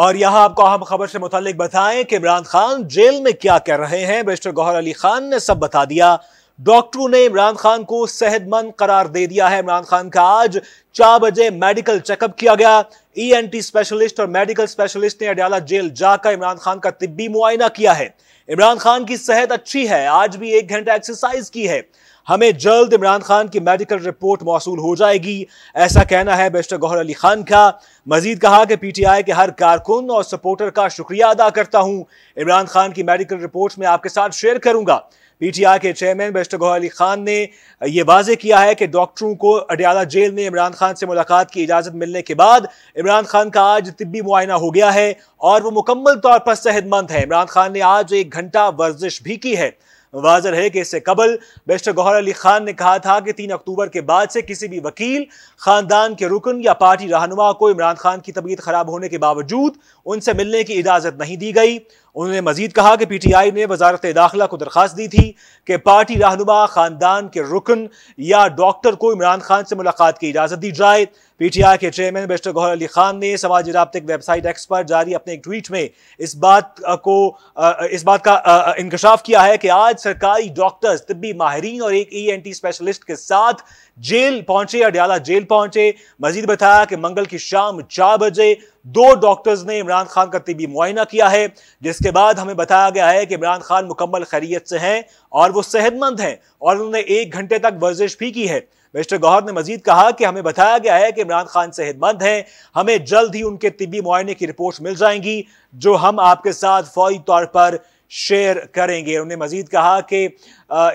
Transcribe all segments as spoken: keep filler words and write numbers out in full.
और यहाँ आपको अहम खबर से मुतालिक बताएं कि इमरान खान जेल में क्या कर रहे हैं। बैरिस्टर गौहर अली खान ने सब बता दिया। डॉक्टरों ने इमरान खान को सेहतमंद करार दे दिया है। इमरान खान का आज चार बजे मेडिकल चेकअप किया गया। ई एन टी स्पेशलिस्ट और मेडिकल स्पेशलिस्ट ने अडियाला जेल जाकर इमरान खान का तिब्बी मुआयना किया है। इमरान खान की सेहत अच्छी है। आज भी एक घंटा एक्सरसाइज की है। हमें जल्द इमरान खान की मेडिकल रिपोर्ट मौसूल हो जाएगी, ऐसा कहना है बैरिस्टर गौहर अली खान का। मजीद कहा कि पी टी आई के हर कारकुन और सपोर्टर का शुक्रिया अदा करता हूं। इमरान खान की मेडिकल रिपोर्ट में आपके साथ शेयर करूंगा। पी टी आई के चेयरमैन बैरिस्टर गौहर अली खान ने यह वाजे किया है कि डॉक्टरों को अडियाला जेल में इमरान खान से मुलाकात की इजाजत मिलने के बाद इमरान खान का आज तिब्बी मुआयना हो गया है और वो मुकम्मल तौर पर सेहतमंद है। इमरान खान ने आज एक घंटा वर्जिश भी की है। वाजर है कि इससे कबल बैरिस्टर गौहर अली खान ने कहा था कि तीन अक्टूबर के बाद से किसी भी वकील, खानदान के रुकन या पार्टी रहनुमा को इमरान खान की तबीयत खराब होने के बावजूद उनसे मिलने की इजाजत नहीं दी गई। उन्होंने मजीद कहा कि पी टी आई ने वजारत दाखिला को दरख्वास्त दी थी कि पार्टी रहनुमा, खानदान के रुकन या डॉक्टर को इमरान खान से मुलाकात की इजाजत दी जाए। पी टी आई के चेयरमैन बैरिस्टर गौहर अली खान ने समाजी राब्ते की वेबसाइट एक्स पर जारी अपने एक ट्वीट में इस बात को इस बात का इंकशाफ किया है कि आज सरकारी डॉक्टर्स, तिब्बी माहरीन और एक ई एन टी स्पेशलिस्ट के साथ जेल पहुंचे, अडियाला जेल पहुंचे। मजीद बताया कि मंगल की शाम चार बजे दो डॉक्टर्स ने इमरान खान का तिब्बी मुआयना किया है, जिसके बाद हमें बताया गया है कि इमरान खान मुकम्मल खैरियत से हैं और वो सेहतमंद हैं और उन्होंने एक घंटे तक वर्जिश भी की है। बैरिस्टर गौहर ने मजीद कहा कि हमें बताया गया है कि इमरान खान सेहतमंद हैं। हमें जल्द ही उनके तिब्बी मुआयने की रिपोर्ट मिल जाएंगी जो हम आपके साथ फौरी तौर पर शेयर करेंगे। उन्होंने मजीद कहा कि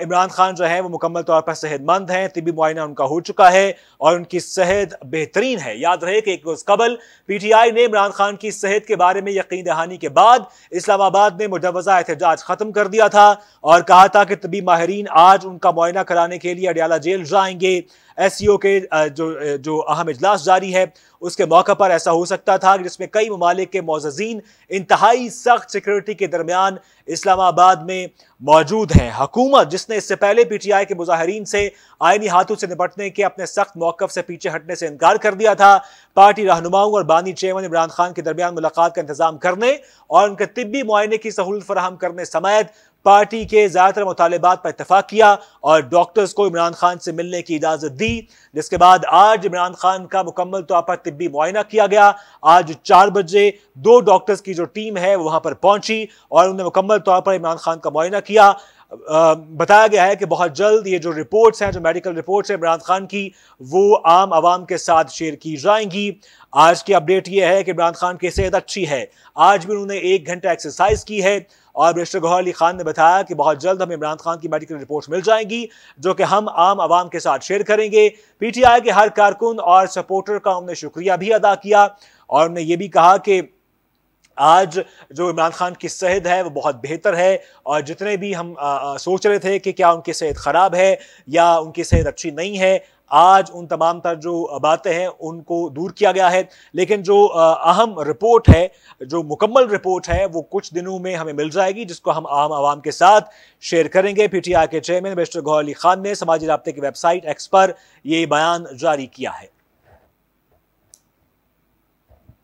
इमरान खान जो है वो मुकम्मल तौर पर सेहतमंद हैं, तिब्बी मुआयना उनका हो चुका है और उनकी सेहत बेहतरीन है। याद रहे कि एक रोज़ कबल पी टी आई ने इमरान खान की सेहत के बारे में यकीन दहानी के बाद इस्लामाबाद में मुजवजा एहतजाज ख़त्म कर दिया था और कहा था कि तिब्बी माहरीन आज उनका मुआयना कराने के लिए अडियाला जेल जाएंगे। एस सी ओ के जो जो अहम इजलास जारी है उसके मौके पर ऐसा हो सकता था जिसमें कई ममालिक के मोअज़्ज़ज़ीन इंतहाई सख्त सिक्योरिटी के दरमियान इस्लामाबाद में मौजूद हैं। हुकूमत जिसने इससे पहले पी टी आई के मुजाहरीन से आइनी हाथों से निपटने के अपने सख्त मौक़िफ़ से पीछे हटने से इनकार कर दिया था। पार्टी रहनुमाओं और बानी चेयरमैन इमरान खान के दरमियान मुलाकात का इंतजाम करने और उनके तिब्बी मुआयने की सहूलत फराहम करने समेत पार्टी के ज़्यादातर मुतालबात पर इतफाक़ किया और डॉक्टर्स को इमरान खान से मिलने की इजाज़त दी, जिसके बाद आज इमरान खान का मुकम्मल तौर पर तिब्बी मुआयना किया गया। आज चार बजे दो डॉक्टर्स की जो टीम है वहाँ पर पहुँची और उन्होंने मुकम्मल तौर पर इमरान खान का मुआयना किया। आ, बताया गया है कि बहुत जल्द ये जो रिपोर्ट्स हैं, जो मेडिकल रिपोर्ट्स हैं इमरान खान की, वो आम आवाम के साथ शेयर की जाएंगी। आज की अपडेट ये है कि इमरान खान की सेहत अच्छी है। आज भी उन्होंने एक घंटा एक्सरसाइज की है और बैरिस्टर गौहर अली खान ने बताया कि बहुत जल्द हमें इमरान खान की मेडिकल रिपोर्ट मिल जाएंगी जो कि हम आम आवाम के साथ शेयर करेंगे। पी टी आई के हर कारकुन और सपोर्टर का उन्होंने शुक्रिया भी अदा किया और उन्होंने ये भी कहा कि आज जो इमरान खान की सेहत है वो बहुत बेहतर है और जितने भी हम आ, आ, सोच रहे थे कि क्या उनकी सेहत ख़राब है या उनकी सेहत अच्छी नहीं है, आज उन तमाम तर जो बातें हैं उनको दूर किया गया है। लेकिन जो अहम रिपोर्ट है, जो मुकम्मल रिपोर्ट है, वो कुछ दिनों में हमें मिल जाएगी जिसको हम आम आवाम के साथ शेयर करेंगे। पी टी आई के चेयरमैन बैरिस्टर गौहर अली खान ने समाजी राब्ते की वेबसाइट एक्स पर यह बयान जारी किया है।